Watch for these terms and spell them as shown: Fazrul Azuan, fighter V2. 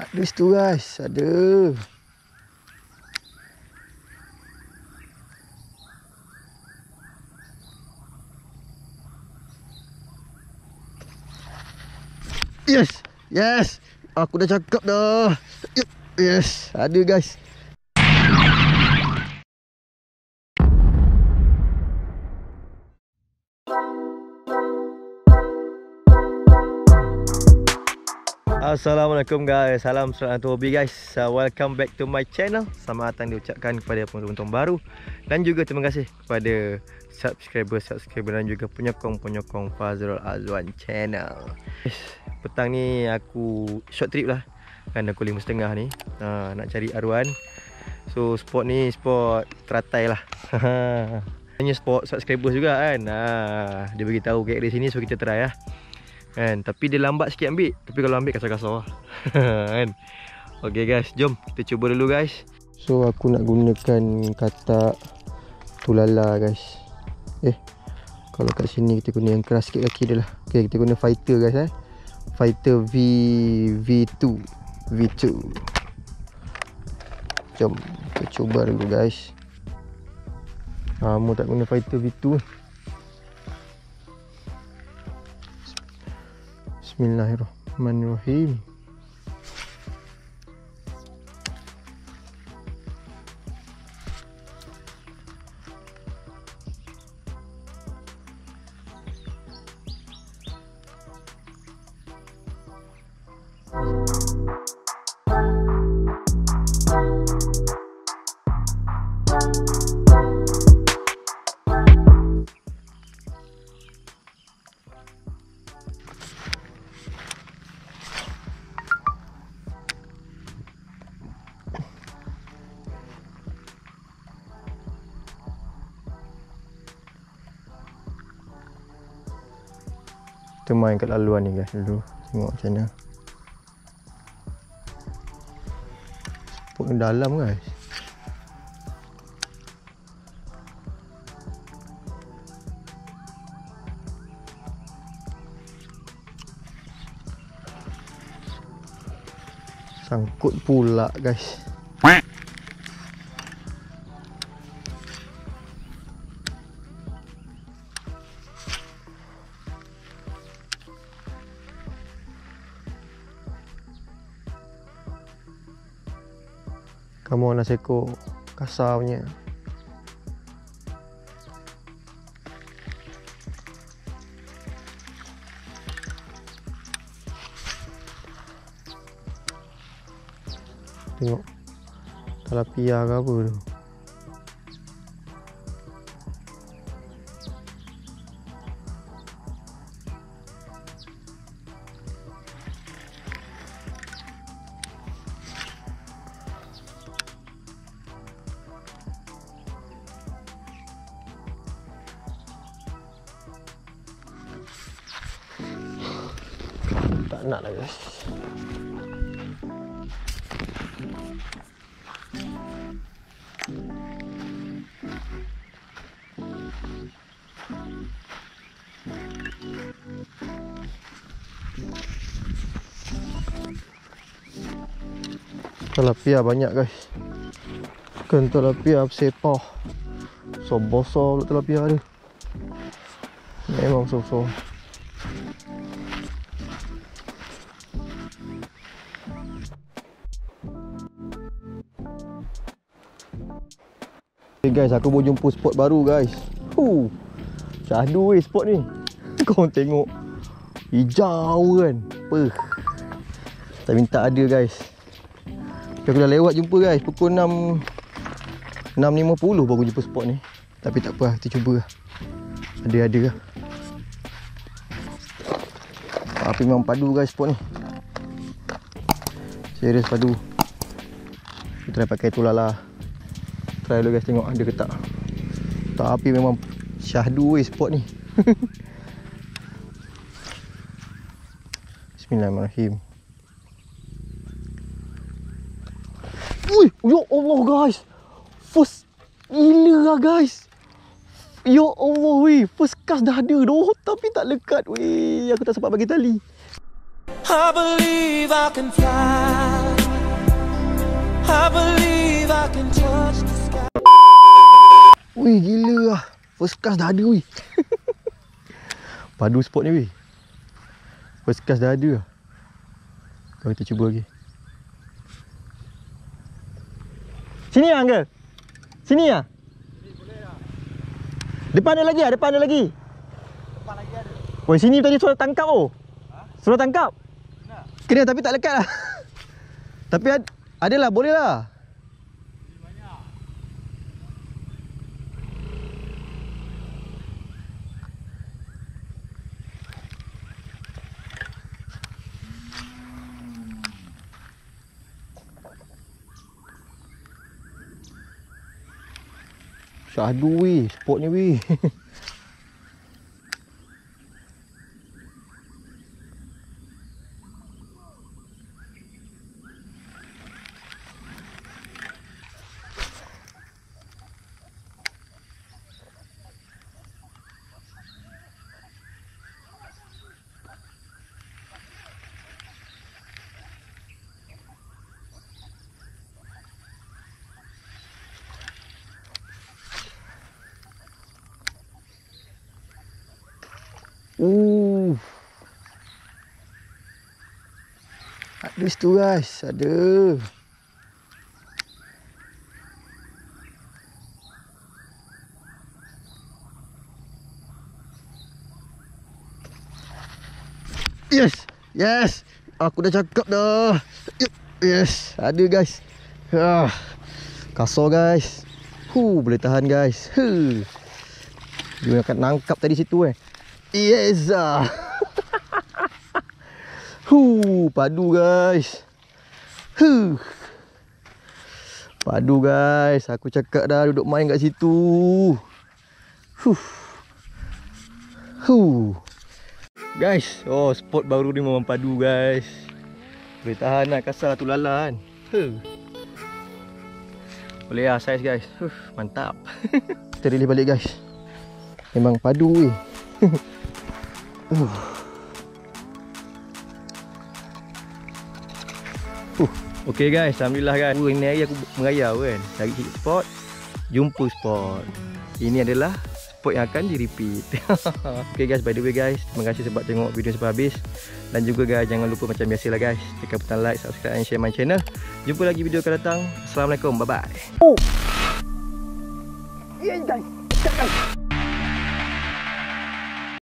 Ada situ guys, ada. Yes, yes. Aku dah cakap dah. Yes, ada guys. Assalamualaikum guys. Salam sejahtera untuk hobi guys. Welcome back to my channel. Selamat datang diucapkan kepada penonton baru. Dan juga terima kasih kepada subscriber dan juga penyokong Fazrul Azuan channel. Petang ni aku short trip lah. Kan aku 5.30 ni nak cari aruan. So spot ni spot teratai lah. Hanya spot subscriber juga kan. Dia beritahu kat area sini, so kita try lah kan, tapi dia lambat sikit ambil. Tapi kalau ambil kasar-kasar lah kan. Okay guys, jom kita cuba dulu guys. So aku nak gunakan katak tulala guys. Kalau kat sini kita guna yang keras sikit kaki dia lah. Okay, kita guna fighter guys Fighter V2. Jom kita cuba dulu guys. Lama tak guna fighter V2. Bismillahirrahmanirrahim. Kita main kat laluan ni guys dulu. Tengok macam mana. Spot dalam guys. Sangkut pula guys. Kamu nak seko kasarnya. Tengok talapia ke apa tu. Nak lah guys. Talapia banyak guys. Kan talapia sepah. So besar pula talapia dia. Memang so-so. Guys, aku baru jumpa spot baru guys. Syahdu weh spot ni. Korang tengok hijau kan. Tak minta ada guys. Aku dah lewat jumpa guys. Pukul 6.50 baru jumpa spot ni. Tapi tak apa, kita cuba. Ada lah. Tapi memang padu guys spot ni. Serius padu. Kita dah pakai tulala. Try dulu guys, tengok ada ke tak. Tapi memang syahdu weh spot ni. Bismillahirrahmanirrahim. Ya Allah guys. First gila lah guys. Ya Allah weh, first cast dah ada doh, tapi tak lekat weh. Aku tak sempat bagi tali. I believe I can fly. I believe I can touch the sky. Weh gila lah, first cast dah ada weh. Padu spot ni weh. First cast dah ada lah. Kita cuba lagi. Sini lah Uncle. Sini lah. Depan ada lagi lah, depan ada lagi. Depan lagi ada. Weh, sini tadi suruh tangkap oh. Ha? Suruh tangkap. Kena. Kena tapi tak lekat lah. Tapi ada lah, boleh lah. Banyak. Syahdu weh, spot ni weh. Ada situ guys, ada. Yes, yes. Aku dah cakap dah. Yes, ada guys. Kasar guys. Boleh tahan guys. Dia akan nangkap tadi situ eh. Yes ah. Padu guys. Padu guys. Aku cakap dah duduk main kat situ. Guys, oh spot baru ni memang padu guys. Boleh tahan lah, kasar tu lalan. Boleh lah size guys. Mantap. Kita relih balik guys. Memang padu weh. Okay guys, alhamdulillah guys. Ini hari aku merayau kan. Cari sikit spot, jumpa spot. Ini adalah spot yang akan di repeat. Okay guys, by the way guys, terima kasih sebab tengok video sampai habis. Dan juga guys, jangan lupa macam biasalah guys, tekan butang like, subscribe and share my channel. Jumpa lagi video akan datang. Assalamualaikum, bye bye. Guys.